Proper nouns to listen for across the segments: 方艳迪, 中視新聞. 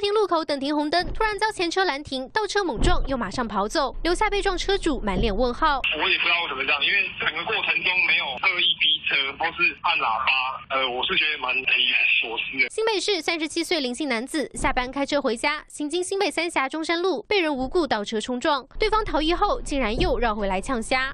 停路口等停红灯，突然遭前车拦停，倒车猛撞，又马上跑走，留下被撞车主满脸问号。我也不知道为什么这样，因为整个过程中没有恶意逼车或是按喇叭，我是觉得蛮匪夷所思的。新北市37岁林姓男子下班开车回家，行经新北三峡中山路，被人无故倒车冲撞，对方逃逸后竟然又绕回来呛虾。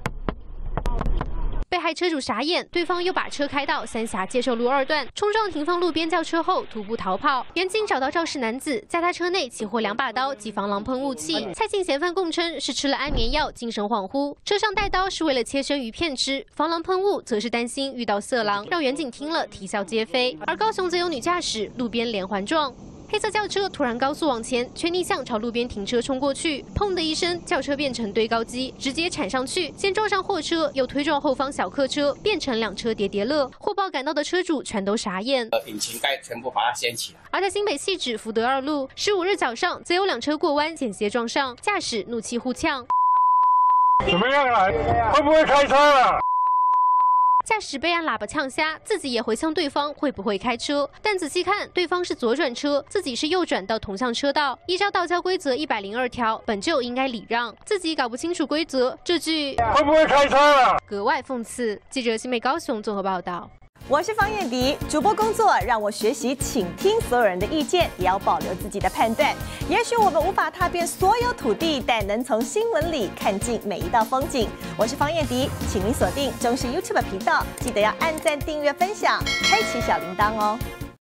被害车主傻眼，对方又把车开到三峡介寿路2段，冲撞停放路边轿车后徒步逃跑。员警找到肇事男子，在他车内起获2把刀及防狼喷雾器。蔡姓嫌犯供称是吃了安眠药，精神恍惚。车上带刀是为了切生鱼片吃，防狼喷雾则是担心遇到色狼，让员警听了啼笑皆非。而高雄则有女驾驶路边连环撞。 黑色轿车突然高速往前，全逆向朝路边停车冲过去，砰的一声，轿车变成堆高机，直接铲上去，先撞上货车，又推撞后方小客车，变成2车叠叠乐。获报赶到的车主全都傻眼，引擎盖全部把它掀起来。而在新北汐止福德2路，15日早上，则有2车过弯险些撞上，驾驶怒气互呛。怎么样啊？会不会开车啊？ 驾驶被按喇叭呛瞎，自己也回呛对方会不会开车，但仔细看，对方是左转车，自己是右转到同向车道。依照道交规则102条，本就应该礼让，自己搞不清楚规则，这句会不会开车啊，格外讽刺。记者新北高雄综合报道。我是方艳迪，主播工作让我学习倾听所有人的意见，也要保留自己的判断。也许我们无法踏遍所有土地，但能从新闻里看尽每一道风景。我是方艳迪，请您锁定中视 YouTube 频道，记得要按赞、订阅、分享，开启小铃铛哦。